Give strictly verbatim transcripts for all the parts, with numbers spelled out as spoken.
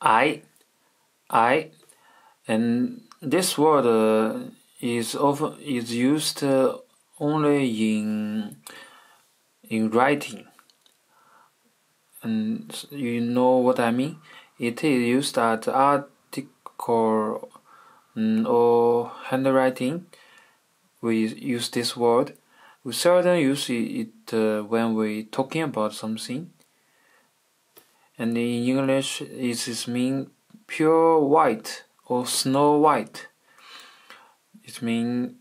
I, I, and this word uh, is often is used uh, only in in writing. And you know what I mean. It is used at article um, or handwriting. We use this word. We seldom use it uh, when we're talking about something. And in English, it is mean pure white or snow white. It means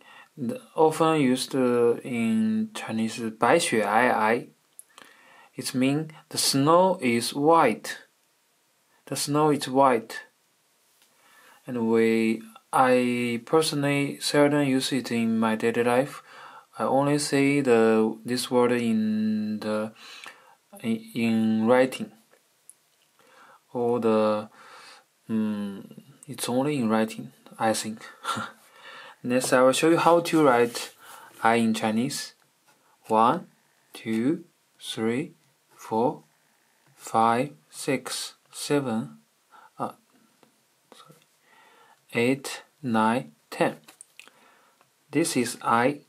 often used uh, in Chinese, 白雪皑皑. It means the snow is white. The snow is white. And we, I personally seldom use it in my daily life. I only say the this word in the in, in writing. Or the um, it's only in writing, I think. Next, I will show you how to write I in Chinese. One, two, three, four, five, six, seven, uh, sorry, eight, nine, ten. This is I.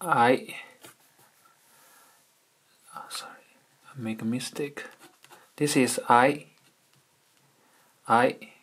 I. Oh, sorry, I make a mistake. This is I. I.